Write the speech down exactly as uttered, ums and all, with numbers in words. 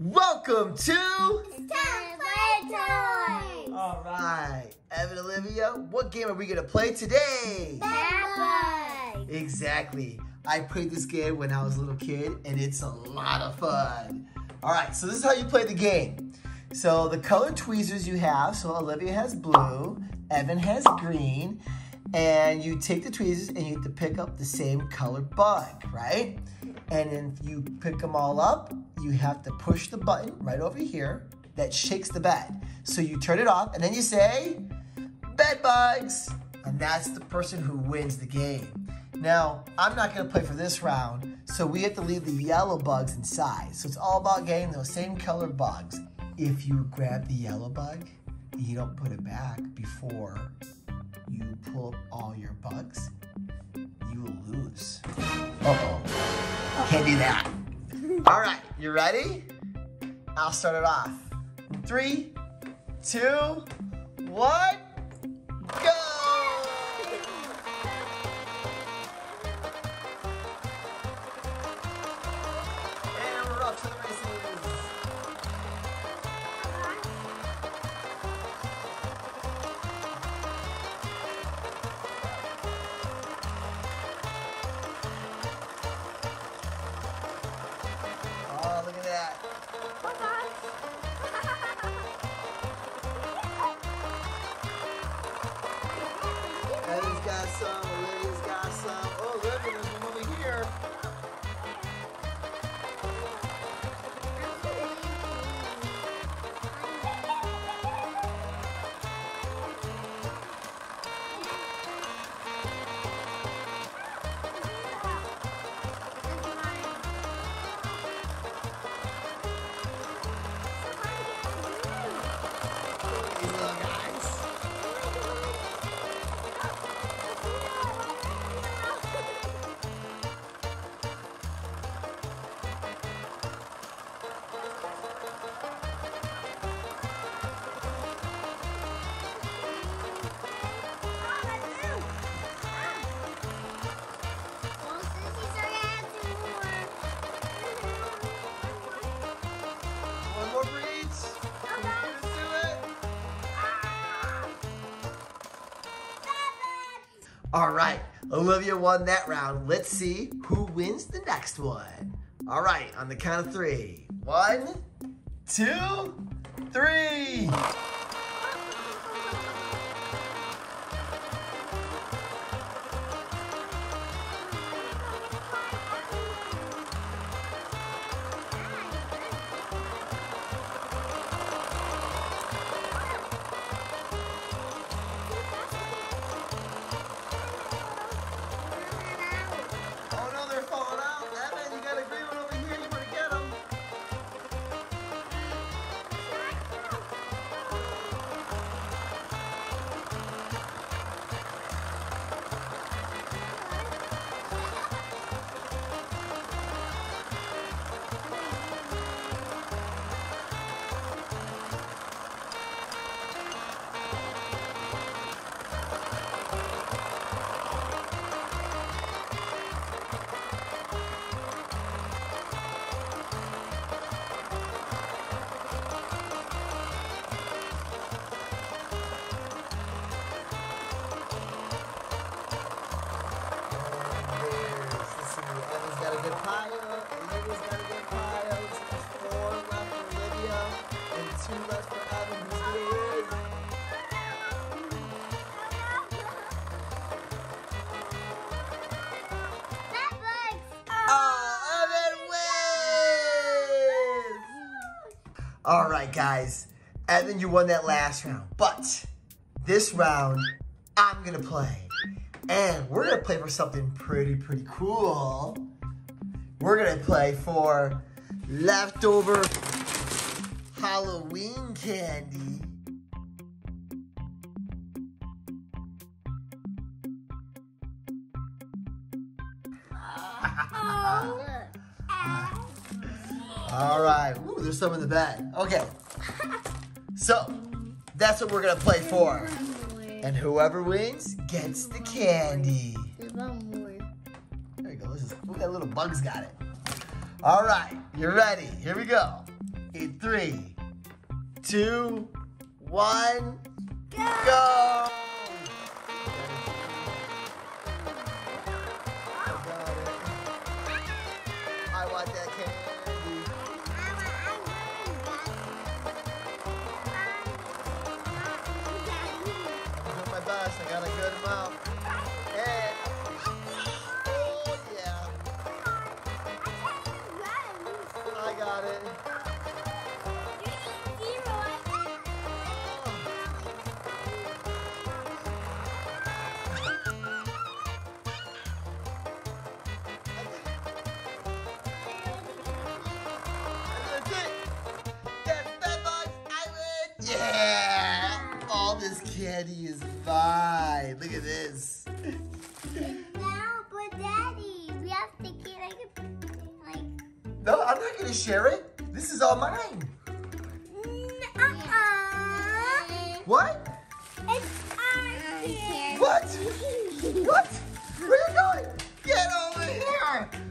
Welcome to Time to Play Toys! Alright, Evan and Olivia, what game are we gonna play today? Bed Bugs! Exactly. I played this game when I was a little kid and it's a lot of fun. Alright, so this is how you play the game. So the color tweezers you have, so Olivia has blue, Evan has green, and you take the tweezers and you have to pick up the same color bug, right? And then you pick them all up, you have to push the button right over here that shakes the bed. So you turn it off and then you say, Bed Bugs! And that's the person who wins the game. Now, I'm not gonna play for this round, so we have to leave the yellow bugs inside. So it's all about getting those same color bugs. If you grab the yellow bug, you don't put it back before you pull up all your bugs, you will lose. Uh-oh, can't do that. All right, you ready? I'll start it off. Three, two, one, go! And we're off to the races. All right, Olivia won that round. Let's see who wins the next one. All right, on the count of three. One, two, three. All right, guys, Evan, you won that last round, but this round, I'm gonna play. And we're gonna play for something pretty, pretty cool. We're gonna play for leftover Halloween candy. All right, ooh, there's some in the bag. Okay, so that's what we're gonna play for. And whoever wins gets the candy. There you go, this is, ooh, that little bug's got it. All right, you ready? Here we go. in three, two, one, go! go! I got a good amount. Yeah. Oh, yeah. I got it. That's it. That's Bed Bugs. I win. Yeah. All this candy is mine. Look at this. Now, but Daddy, we have to get like, like. No, I'm not gonna share it. This is all mine. Uh-uh. What? It's ours. What? What? Where are you going? Get over here.